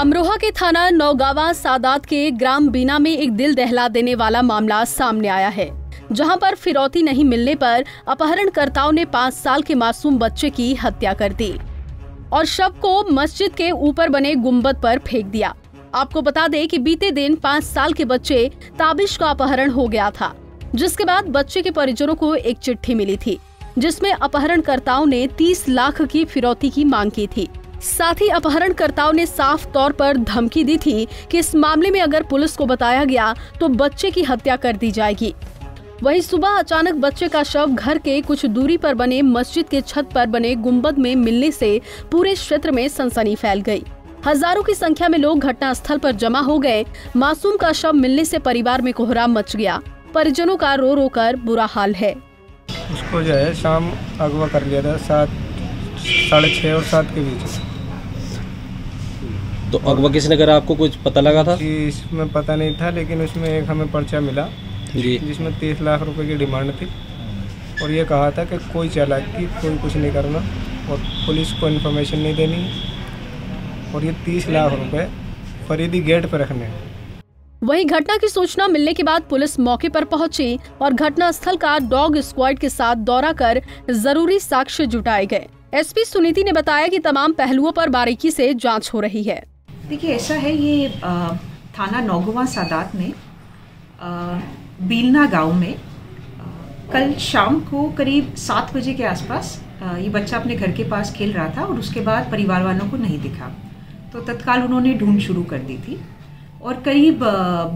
अमरोहा के थाना नौगावा सादात के ग्राम बीना में एक दिल दहला देने वाला मामला सामने आया है, जहां पर फिरौती नहीं मिलने पर अपहरणकर्ताओं ने 5 साल के मासूम बच्चे की हत्या कर दी और शव को मस्जिद के ऊपर बने गुंबद पर फेंक दिया। आपको बता दें कि बीते दिन 5 साल के बच्चे ताबिश का अपहरण हो गया था, जिसके बाद बच्चे के परिजनों को एक चिट्ठी मिली थी जिसमें अपहरणकर्ताओं ने 30 लाख की फिरौती की मांग की थी। साथ ही अपहरणकर्ताओं ने साफ तौर पर धमकी दी थी कि इस मामले में अगर पुलिस को बताया गया तो बच्चे की हत्या कर दी जाएगी। वहीं सुबह अचानक बच्चे का शव घर के कुछ दूरी पर बने मस्जिद के छत पर बने गुंबद में मिलने से पूरे क्षेत्र में सनसनी फैल गई। हजारों की संख्या में लोग घटनास्थल पर जमा हो गए। मासूम का शव मिलने से परिवार में कोहराम मच गया। परिजनों का रो रो कर बुरा हाल है। उसको जो है शाम अगवा कर लिया था 7, 6:30 और 7 के बीच। तो अगवा किसने करा, आपको कुछ पता लगा था? जी, इसमें पता नहीं था, लेकिन उसमें एक हमें पर्चा मिला जी, जिसमें 30 लाख रुपए की डिमांड थी और ये कहा था कि कोई चालाकी, कोई कुछ नहीं करना और पुलिस को इन्फॉर्मेशन नहीं देनी और ये 30 लाख रुपए फरीदी गेट पर रखने। वहीं घटना की सूचना मिलने के बाद पुलिस मौके पर पहुंची और घटनास्थल का डॉग स्क्वाड के साथ दौरा कर जरूरी साक्ष्य जुटाए गए। एसपी सुनीता ने बताया कि तमाम पहलुओं पर बारीकी से जांच हो रही है। देखिए, ऐसा है, ये थाना नौगावा सादात में बीना गांव में कल शाम को करीब 7 बजे के आसपास ये बच्चा अपने घर के पास खेल रहा था और उसके बाद परिवार वालों को नहीं दिखा तो तत्काल उन्होंने ढूंढ शुरू कर दी थी और करीब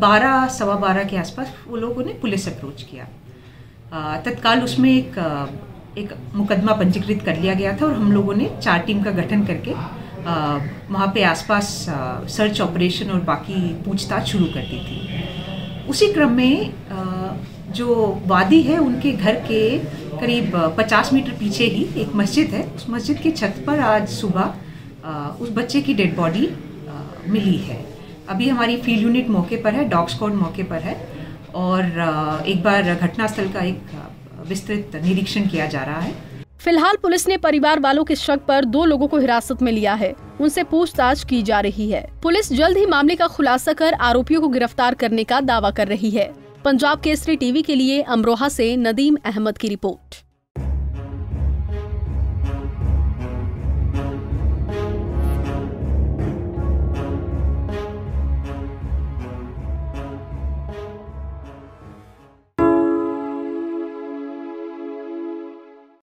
12, सवा 12 के आसपास वो लोगों ने पुलिस अप्रोच किया। तत्काल उसमें एक मुकदमा पंजीकृत कर लिया गया था और हम लोगों ने 4 टीम का गठन करके वहाँ पे आसपास सर्च ऑपरेशन और बाकी पूछताछ शुरू कर दी थी। उसी क्रम में जो वादी है उनके घर के करीब 50 मीटर पीछे ही एक मस्जिद है, उस मस्जिद की छत पर आज सुबह उस बच्चे की डेड बॉडी मिली है। अभी हमारी फील्ड यूनिट मौके पर है, डॉग स्क्वाड मौके पर है और एक बार घटनास्थल का एक विस्तृत निरीक्षण किया जा रहा है। फिलहाल पुलिस ने परिवार वालों के शक पर 2 लोगों को हिरासत में लिया है, उनसे पूछताछ की जा रही है। पुलिस जल्द ही मामले का खुलासा कर आरोपियों को गिरफ्तार करने का दावा कर रही है। पंजाब केसरी टीवी के लिए अमरोहा से नदीम अहमद की रिपोर्ट।